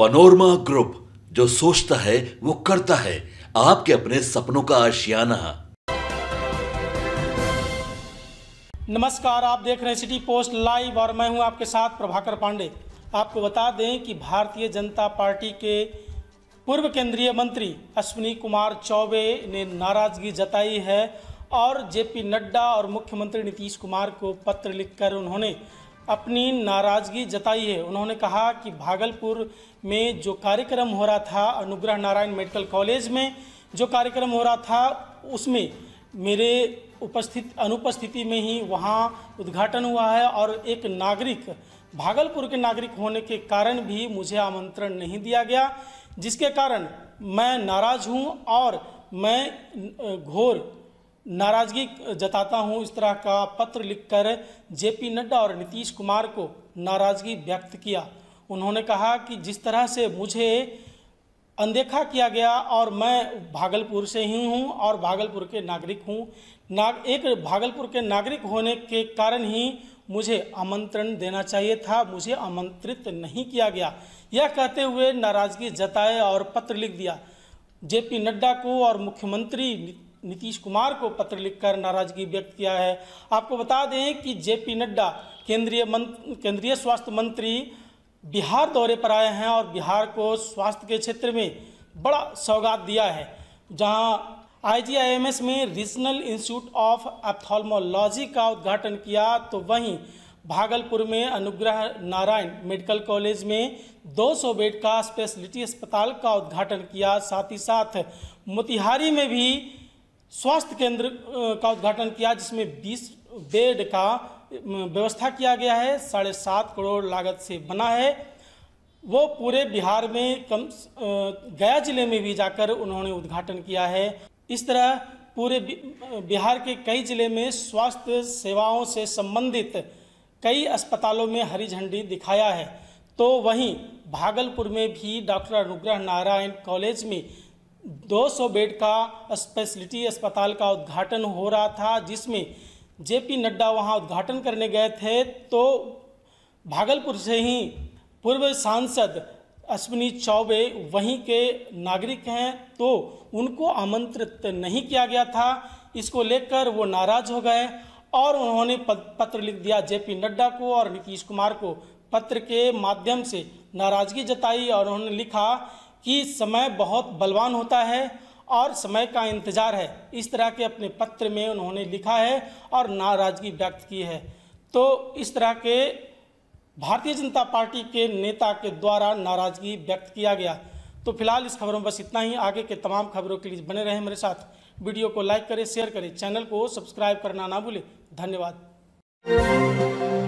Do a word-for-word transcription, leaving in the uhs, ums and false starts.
Panorama group, जो सोचता है वो करता है, आपके अपने सपनों का आशियाना। नमस्कार, आप देख रहे हैं सिटी पोस्ट लाइव और मैं हूं आपके साथ प्रभाकर पांडे। आपको बता दें कि भारतीय जनता पार्टी के पूर्व केंद्रीय मंत्री अश्विनी कुमार चौबे ने नाराजगी जताई है और जेपी नड्डा और मुख्यमंत्री नीतीश कुमार को पत्र लिखकर उन्होंने अपनी नाराज़गी जताई है। उन्होंने कहा कि भागलपुर में जो कार्यक्रम हो रहा था, अनुग्रह नारायण मेडिकल कॉलेज में जो कार्यक्रम हो रहा था, उसमें मेरे उपस्थित अनुपस्थिति में ही वहाँ उद्घाटन हुआ है और एक नागरिक, भागलपुर के नागरिक होने के कारण भी मुझे आमंत्रण नहीं दिया गया, जिसके कारण मैं नाराज़ हूँ और मैं घोर नाराज़गी जताता हूं। इस तरह का पत्र लिखकर जेपी नड्डा और नीतीश कुमार को नाराज़गी व्यक्त किया। उन्होंने कहा कि जिस तरह से मुझे अनदेखा किया गया और मैं भागलपुर से ही हूं और भागलपुर के नागरिक हूं, नाग एक भागलपुर के नागरिक होने के कारण ही मुझे आमंत्रण देना चाहिए था, मुझे आमंत्रित नहीं किया गया। यह कहते हुए नाराज़गी जताए और पत्र लिख दिया। जेपी नड्डा को और मुख्यमंत्री नीतीश कुमार को पत्र लिखकर नाराजगी व्यक्त किया है। आपको बता दें कि जेपी नड्डा केंद्रीय मंत्री केंद्रीय स्वास्थ्य मंत्री बिहार दौरे पर आए हैं और बिहार को स्वास्थ्य के क्षेत्र में बड़ा सौगात दिया है, जहां I G I M S में रीजनल इंस्टीट्यूट ऑफ एप्थॉर्मोलॉजी का उद्घाटन किया, तो वहीं भागलपुर में अनुग्रह नारायण मेडिकल कॉलेज में दो सौ बेड का स्पेशलिटी अस्पताल का उद्घाटन किया। साथ ही साथ मोतिहारी में भी स्वास्थ्य केंद्र का उद्घाटन किया, जिसमें बीस बेड का व्यवस्था किया गया है। साढ़े सात करोड़ लागत से बना है। वो पूरे बिहार में कम गया जिले में भी जाकर उन्होंने उद्घाटन किया है। इस तरह पूरे बिहार के कई जिले में स्वास्थ्य सेवाओं से संबंधित कई अस्पतालों में हरी झंडी दिखाया है। तो वहीं भागलपुर में भी डॉक्टर अनुग्रह नारायण कॉलेज में दो सौ बेड का स्पेशलिटी अस्पताल का उद्घाटन हो रहा था, जिसमें जेपी नड्डा वहां उद्घाटन करने गए थे, तो भागलपुर से ही पूर्व सांसद अश्विनी चौबे वहीं के नागरिक हैं, तो उनको आमंत्रित नहीं किया गया था। इसको लेकर वो नाराज हो गए और उन्होंने पत्र लिख दिया। जेपी नड्डा को और नीतीश कुमार को पत्र के माध्यम से नाराज़गी जताई और उन्होंने लिखा कि समय बहुत बलवान होता है और समय का इंतज़ार है। इस तरह के अपने पत्र में उन्होंने लिखा है और नाराज़गी व्यक्त की है। तो इस तरह के भारतीय जनता पार्टी के नेता के द्वारा नाराज़गी व्यक्त किया गया। तो फिलहाल इस खबर में बस इतना ही। आगे के तमाम खबरों के लिए बने रहें मेरे साथ। वीडियो को लाइक करें, शेयर करें, चैनल को सब्सक्राइब करना ना भूलें। धन्यवाद।